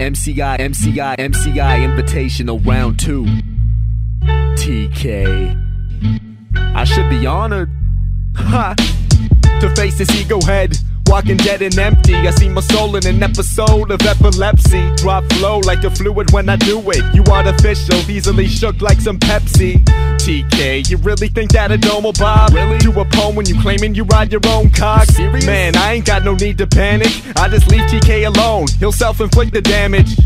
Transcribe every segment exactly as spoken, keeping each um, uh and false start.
M C I, M C I, M C I Invitational Round two. T K. I should be honored, ha, to face this ego head. Walking dead and empty, I see my soul in an episode of epilepsy. Drop flow like a fluid when I do it. You artificial, easily shook like some Pepsi. T K, you really think that a normal bob? Really? Do a poem when you claiming you ride your own cock? Serious? Man, I ain't got no need to panic. I just leave T K alone, he'll self-inflict the damage.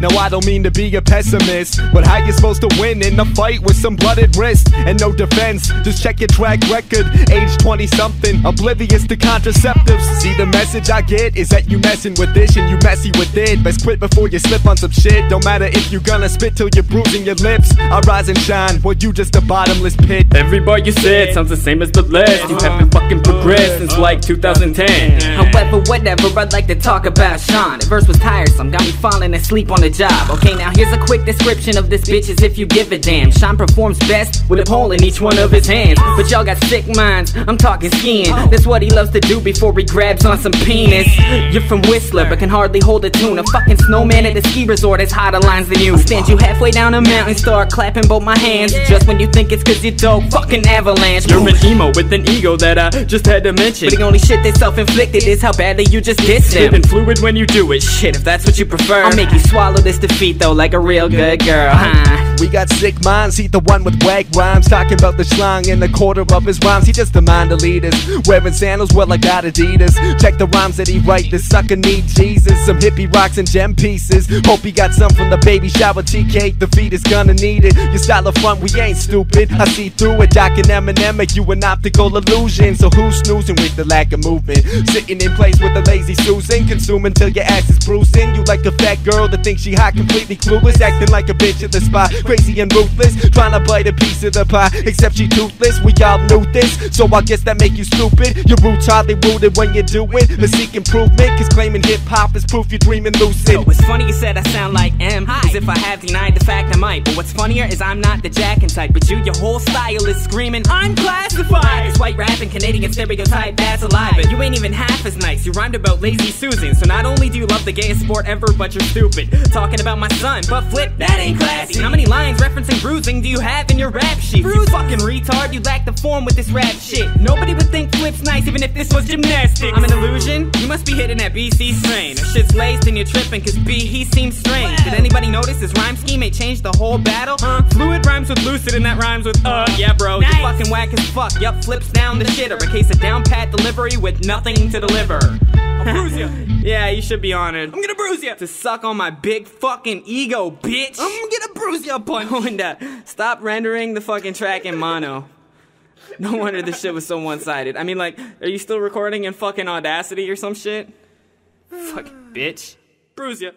Now I don't mean to be a pessimist, but how you supposed to win in a fight with some blooded wrist? And no defense, just check your track record. Age twenty something, oblivious to contraceptives. See, the message I get is that you messing with this and you messy with it. Best quit before you slip on some shit. Don't matter if you gonna spit till you're bruising your lips. I rise and shine, well you just a bottomless pit. Every bar you sit sounds the same as the list. You haven't fucking progressed since like two thousand ten. However, whatever, I'd like to talk about Sean. The verse was tiresome, got me falling asleep on the job. Okay, now here's a quick description of this bitch, as if you give a damn. Sean performs best with a pole in each one of his hands, but y'all got sick minds, I'm talking skiing. That's what he loves to do before he grabs on some penis. You're from Whistler but can hardly hold a tune. A fucking snowman at the ski resort has hotter lines than you. Stand you halfway down a mountain, start clapping both my hands, just when you think it's cause you're dope, fucking avalanche. You're an emo with an ego that I just had to mention, but the only shit that's self-inflicted is how badly you just diss him. Slipping fluid when you do it, shit if that's what you prefer. I'll make you swallow this defeat though like a real good girl, huh? We got sick minds, he the one with whack rhymes, talking about the schlong in the quarter of his rhymes. He just a mind elitist, wearing sandals, well I got Adidas. Check the rhymes that he write, this sucker need Jesus. Some hippie rocks and gem pieces, hope he got some from the baby shower. T K, the feet is gonna need it. Your style of front, we ain't stupid, I see through it. Doc and Eminem make you an optical illusion. So who's snoozing with the lack of movement? Sitting in place with a lazy Susan, consuming till your ass is bruising. You like a fat girl that thinks she hot, completely clueless, acting like a bitch at the spot, crazy and ruthless, trying to bite a piece of the pie, except she toothless. We all knew this, so I guess that make you stupid. Your roots hardly rooted when you do it, but seek improvement, cause claiming hip-hop is proof you're dreaming lucid. Yo, it's funny you said I sound like M, Hi. As if I have denied the fact I might. But what's funnier is I'm not the jackin' type, but you, your whole style is screaming I'm classified. It's white rap and Canadian stereotype, that's a lie, but you ain't even half as nice. You rhymed about Lazy Susan, so not only do you love the gayest sport ever, but you're stupid. Talking about my son, but flip, that ain't classy. How many lines referencing bruising do you have in your rap sheet? Bruising. You fucking retard, you lack the form with this rap shit. Nobody would think flip's nice even if this was gymnastics. I'm an illusion? You must be hitting that B C strain. If shit's laced and you're tripping cause B, he seems strange. Did anybody notice his rhyme scheme ain't changed the whole battle? Huh? Fluid rhymes with lucid and that rhymes with uh, yeah bro. Nice. You fucking whack as fuck, yup, flips down the shitter. A case of down pat delivery with nothing to deliver. I'll bruise ya. Yeah, you should be honored. I'm gonna bruise ya. To suck on my big fucking ego, bitch. I'm gonna bruise your punch. Linda, stop rendering the fucking track in mono. No wonder this shit was so one-sided. I mean, like, are you still recording in fucking Audacity or some shit? Fucking bitch. Bruise ya.